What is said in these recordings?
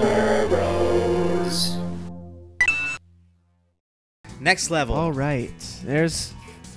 never rose. Next level. All right. There's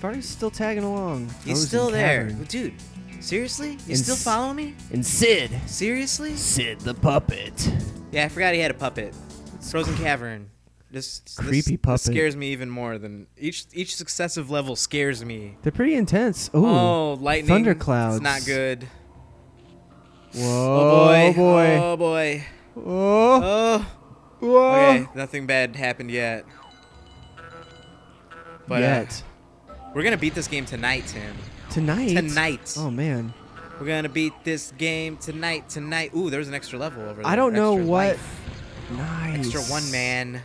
Fargus still tagging along. He's still there. Cavern. Dude, seriously? You still follow me? And Sid. Seriously? Sid the puppet. Yeah, I forgot he had a puppet. Frozen Cavern. This creepy puppet. This scares me even more than each successive level scares me. They're pretty intense. Ooh, oh, lightning. Thunderclouds. It's not good. Whoa. Oh, boy. Oh, boy. Whoa. Oh. Whoa. Okay, nothing bad happened yet. But we're going to beat this game tonight, Tim. Tonight? Tonight. Oh, man. We're going to beat this game tonight, tonight. Ooh, there's an extra level over there. I don't know what. Life. Nice. Extra one, man.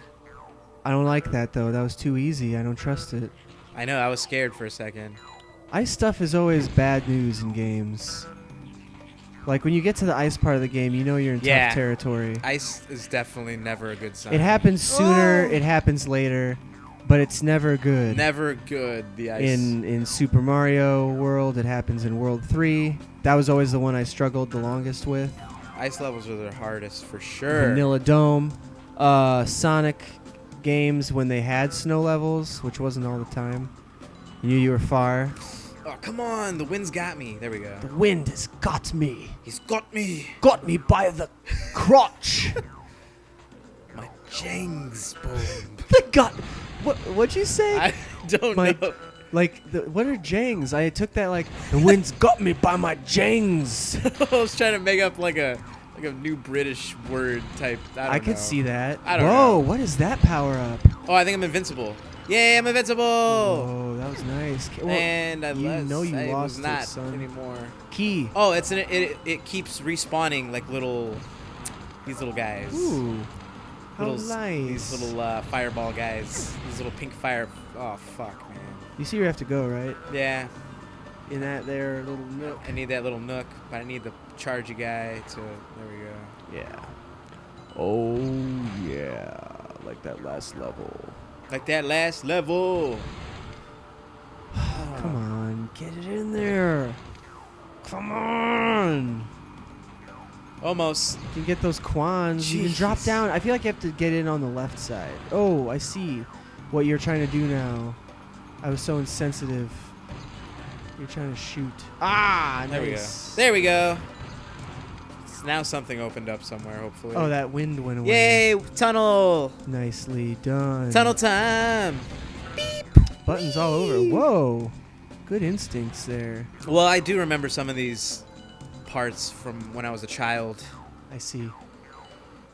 I don't like that, though. That was too easy. I don't trust it. I know. I was scared for a second. Ice stuff is always bad news in games. Like, when you get to the ice part of the game, you know you're in tough territory. Ice is definitely never a good sign. It happens sooner. It happens later. But it's never good. Never good, the ice. In Super Mario World, it happens in World 3. That was always the one I struggled the longest with. Ice levels are the hardest, for sure. Vanilla Dome. Sonic games when they had snow levels, which wasn't all the time. You knew you were far. Oh, come on. The wind's got me. There we go. The wind has got me. He's got me. Got me by the crotch. My James Bond. They got... What'd you say? I don't know. Like, what are jangs? I took that like, the wind's got me by my jangs. I was trying to make up like a new British word type. I could see that. I don't know. Whoa, what is that power up? Oh, I think I'm invincible. Yay, I'm invincible. Oh, that was nice. Well, and I lost it, son. Key. Oh, it's it keeps respawning like these little guys. Ooh. Little, nice. These little fireball guys. These little pink fire. Oh, fuck, man. You see where you have to go, right? Yeah. In that there little nook. I need that little nook, but I need the chargy guy to... There we go. Yeah. Oh, yeah. Like that last level. Like that last level. Oh. Come on. Get it in there. Come on. Almost. You can get those Quans. Jeez. You can drop down. I feel like you have to get in on the left side. Oh, I see what you're trying to do now. I was so insensitive. You're trying to shoot. Ah, nice. There we go. There we go. It's now something opened up somewhere, hopefully. Oh, that wind went away. Yay, tunnel. Nicely done. Tunnel time. Beep. Buttons all over. Whoa. Good instincts there. Well, I do remember some of these parts from when I was a child. I see.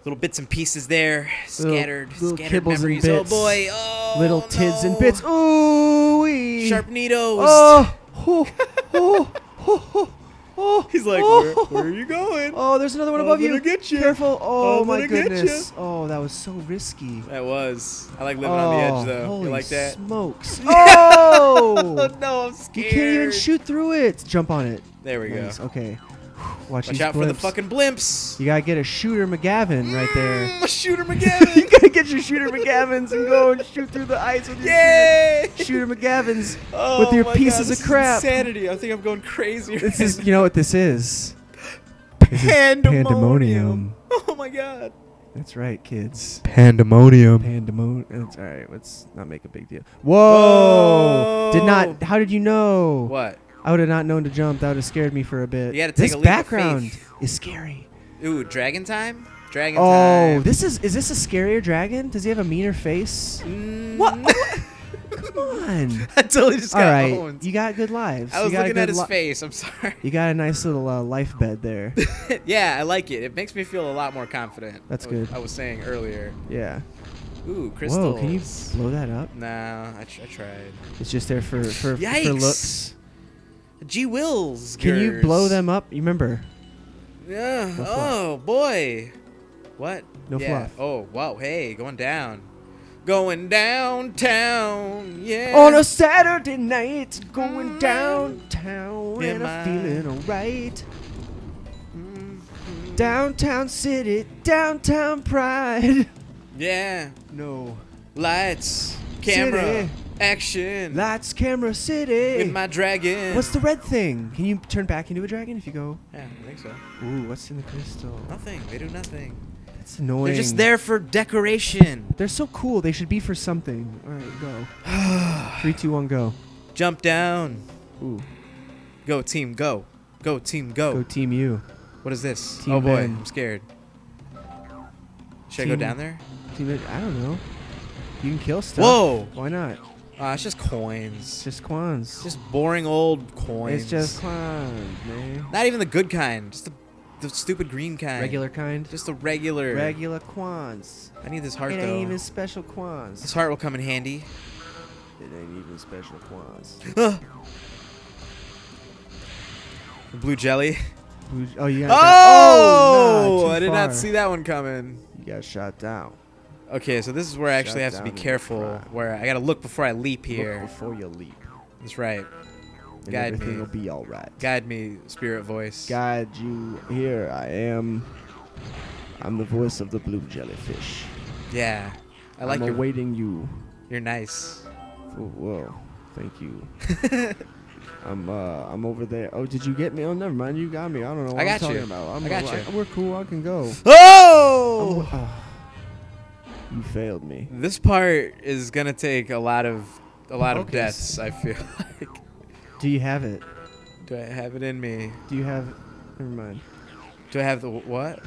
Little bits and pieces there, scattered memories. And bits. Oh boy! Oh, little tids and bits. Ooh-wee. Sharp needles. Oh, oh, oh, oh, oh. He's like, where are you going? Oh, there's another one above you. I'm gonna get you. Careful! Oh my goodness! Oh, that was so risky. That was. I like living on the edge though. Holy you like that? Smokes! Oh no, I'm scared. You can't even shoot through it. Jump on it. There we go. Okay. Watch out for the fucking blimps. You gotta get a Shooter McGavin right there. A Shooter McGavin. You gotta get your Shooter McGavins and go and shoot through the ice with your Shooter McGavins with your pieces of crap. Insanity. I think I'm going crazy. This is, you know what this is? This Pandemonium. Oh my god. That's right, kids. Pandemonium. Pandemonium. All right, let's not make a big deal. Whoa. Did not. How did you know? What? I would have not known to jump. That would have scared me for a bit. You had to take a leap of faith. This background is scary. Ooh, dragon time? Dragon time. Oh, this is this a scarier dragon? Does he have a meaner face? Mm. What? Come on. I totally just got owned. You got good lives. I was looking at his face. I'm sorry. You got a nice little life bed there. Yeah, I like it. It makes me feel a lot more confident. That's good. I was saying earlier. Yeah. Ooh, crystals. Whoa, can you blow that up? Nah, I tried. It's just there for looks. Gee Wills. Can you blow them up? You remember? Yeah. No oh boy. What? No fluff. Oh wow. Hey, going down. Going downtown. Yeah. On a Saturday night, going downtown and I'm feeling alright. Downtown city, downtown pride. Yeah. No. Lights, camera. City. Action. Lights, camera, city. With my dragon. What's the red thing? Can you turn back into a dragon if you go? Yeah, I think so. Ooh, what's in the crystal? Nothing. They do nothing. It's annoying. They're just there for decoration. They're so cool. They should be for something. All right, go. 3, 2, 1, go. Jump down. Ooh. Go team, go. Go team, go. Go team, you. What is this? Team Ben. I'm scared. Should I go down there? I don't know. You can kill stuff. Whoa! Why not? It's just coins. It's just coins. Just boring old coins. It's just coins, man. Not even the good kind. Just the stupid green kind. Regular kind? Just the regular. Regular coins. I need this heart, though. It ain't even special coins. This heart will come in handy. It ain't even special coins. The blue jelly. Oh, you got nah, I did not see that one coming. You got shot down. Okay, so this is where I actually have to be careful. Where I gotta look before I leap here. Look before you leap. That's right. And guide everything me. Everything will be all right. Guide me, spirit voice. Guide you. Here I am. I'm the voice of the blue jellyfish. Yeah, I like your. I'm awaiting you. You're nice. Oh, whoa, thank you. I'm over there. Oh, did you get me? Oh, never mind. You got me. I don't know what I'm talking about. I got you. We're cool. I can go. Oh! You failed me. This part is gonna take a lot of deaths, I feel like. Do you have it? Do I have it in me? Do you have? Never mind. Do I have the what?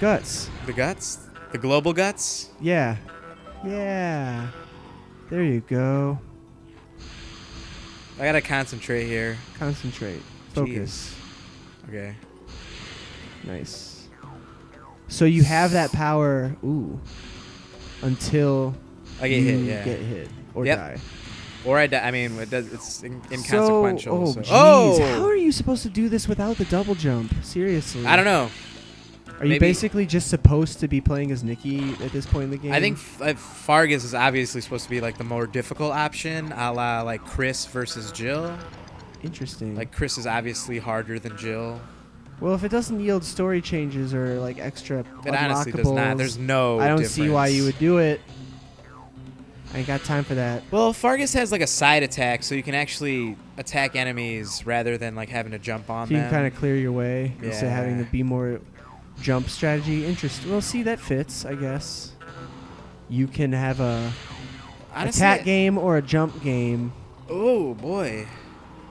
Guts. The guts? The global guts? Yeah. Yeah. There you go. I gotta concentrate here. Concentrate. Focus. Jeez. Okay. Nice. So you have that power. Ooh. Until I get hit, yeah. Get hit or die, or I die. I mean, it does, it's inconsequential. So, how are you supposed to do this without the double jump? Seriously, I don't know. Are you basically just supposed to be playing as Nikki at this point in the game? I think Fargus is obviously supposed to be like the more difficult option, a la like Chris versus Jill. Interesting. Like Chris is obviously harder than Jill. Well, if it doesn't yield story changes or like extra unlockables, it honestly does not. There's no. I don't see why you would do it. I ain't got time for that. Well, Fargus has like a side attack, so you can actually attack enemies rather than like having to jump on them. You can kind of clear your way instead of having to be more jump strategy. Interesting. Well, see, that fits, I guess. You can have a attack game or a jump game. Oh boy.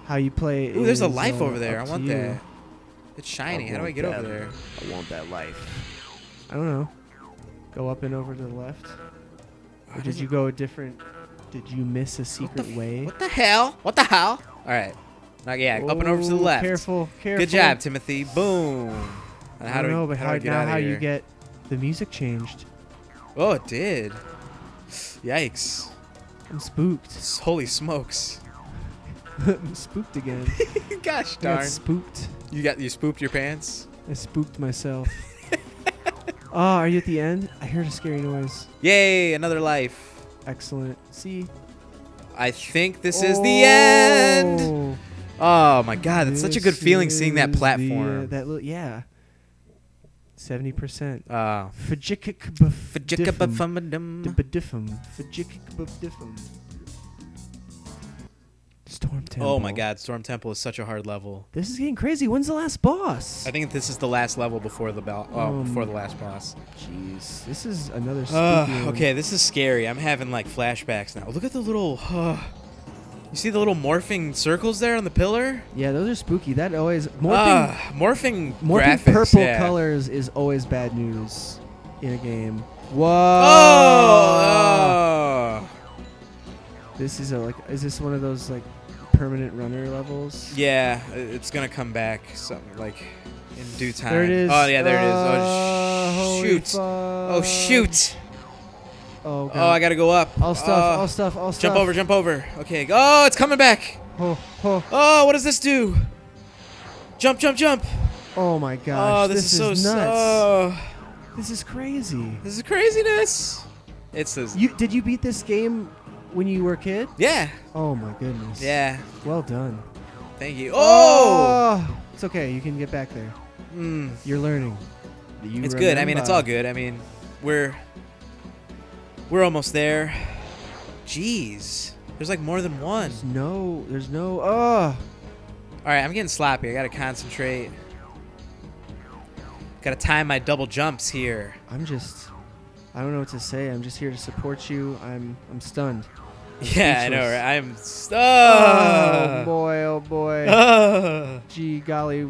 How you play? Ooh, there's a life over there. I want that. It's shiny. How do I get over there? I want that life. I don't know. Go up and over to the left. Or did you go a different... Did you miss a secret way? What the hell? What the hell? All right. Yeah, up and over to the left. Careful, careful. Good job, Timothy. Boom. I don't know, but how you get... The music changed. Oh, it did. Yikes. I'm spooked. Holy smokes. I'm spooked again. Gosh darn. I got spooked. You spooked your pants? I spooked myself. Oh, are you at the end? I heard a scary noise. Yay, another life. Excellent. See? I think this is the end. Oh my god, that's such a good feeling seeing that platform. That little 70%. Oh. Storm Temple. Oh my god, Storm Temple is such a hard level. This is getting crazy. When's the last boss? I think this is the last level before the before the last boss. Jeez, this is another. Okay, this is scary. I'm having like flashbacks now. Look at the little. You see the little morphing circles there on the pillar? Yeah, those are spooky. That always morphing graphics, purple colors is always bad news in a game. Whoa. Oh. This is is this one of those like? Permanent runner levels. Yeah, it's gonna come back something like in due time. There it is. Oh yeah, there it is. Oh shoot! Oh shoot! Oh god. Oh, I gotta go up. All stuff. All stuff. All stuff. Jump over! Jump over! Okay. Oh, it's coming back. Oh, oh. Oh, what does this do? Jump! Jump! Jump! Oh my gosh! Oh, this is so nuts. Oh. This is crazy. This is craziness. It's this. Did you beat this game? When you were a kid? Yeah. Oh my goodness. Yeah. Well done. Thank you. Oh! It's okay. You can get back there. Mm. You're learning. It's good. I mean, it's all good. I mean, we're almost there. Jeez. There's like more than one. There's no. Oh. All right. I'm getting sloppy. I gotta concentrate. Gotta time my double jumps here. I don't know what to say. I'm just here to support you. I'm stunned. Yeah, I know, right? I'm stunned. Oh, boy, oh, boy. Gee, golly,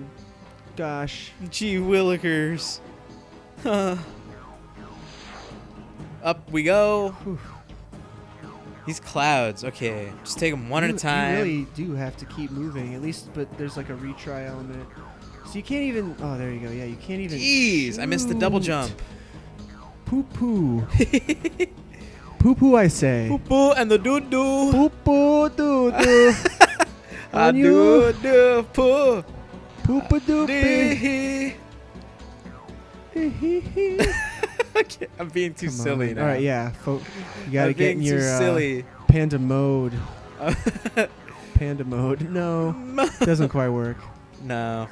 gosh. Gee, willikers. Up we go. Whew. These clouds, okay. Just take them one at a time. You really do have to keep moving, at least, but there's like a retry element. So you can't even, oh, there you go. Yeah, you can't even. Jeez, shoot. I missed the double jump. Poo-poo. Poo-poo, I say. Poo-poo and the doo-doo. Poo-poo, doo-doo. I do-doo, poo. Poo-poo-doo-pee. Hee-hee-hee. I'm being too silly now. All right, yeah. You got to get in your panda mode. Panda mode. No. Doesn't quite work. No.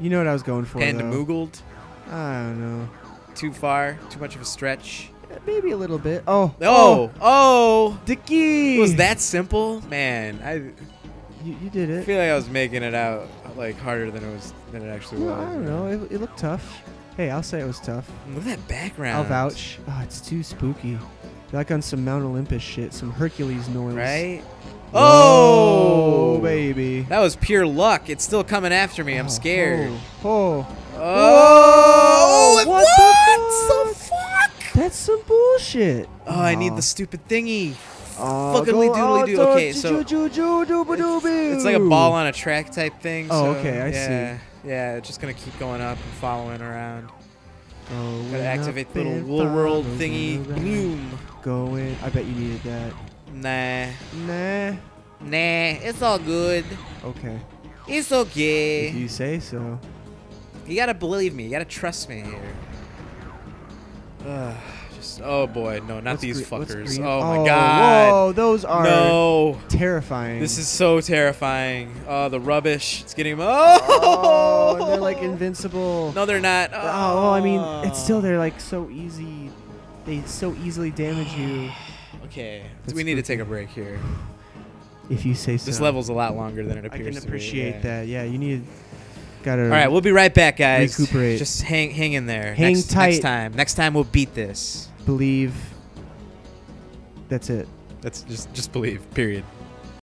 You know what I was going for, panda moogled? I don't know. Too far? Too much of a stretch? Yeah, maybe a little bit. Oh. Oh. Oh. Dicky. Was that simple? Man, you did it. I feel like I was making it out like harder than it actually was. I don't know. It looked tough. Hey, I'll say it was tough. Look at that background. I'll vouch. Oh, it's too spooky. You're like on some Mount Olympus shit, some Hercules noise. Right? Oh, baby. That was pure luck. It's still coming after me. I'm scared. Oh. What the fuck? That's some bullshit. Oh, I need the stupid thingy. Fuckily doodly doo. Okay, so it's like a ball on a track type thing. Oh, so, okay, I see. Yeah, it's just gonna keep going up and following around. Oh, gotta activate the little world thingy. Gloom. Going. I bet you needed that. Nah. It's all good. Okay. It's okay. If you say so. You gotta believe me. You gotta trust me here. Oh boy, no, not these fuckers. Oh my god. Whoa, those are terrifying. This is so terrifying. Oh, the rubbish. It's getting and they're like invincible. No, they're not. Oh, I mean, it's still they're like so easy. They so easily damage you. Okay. That's we need to take a break here. If you say so. This level's a lot longer than it appears to be. I can appreciate that. Yeah, you need all right, we'll be right back, guys. Recuperate. Just hang in there. Hang tight. Next time we'll beat this. Believe. That's it. That's just believe. Period.